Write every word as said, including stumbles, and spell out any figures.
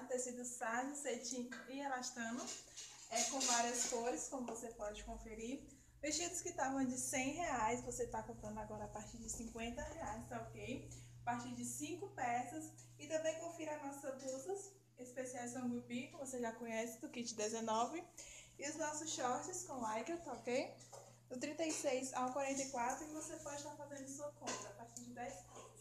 de tecido sarja, cetim e elastano, é com várias cores, como você pode conferir. Vestidos que estavam de cem reais, você está comprando agora a partir de cinquenta reais, tá ok? A partir de cinco peças. E também confira nossas blusas especiais Angu e Bico, você já conhece, do kit dezenove. E os nossos shorts com lycra, tá ok? Do trinta e seis ao quarenta e quatro, e você pode estar fazendo sua compra a partir de dez reais.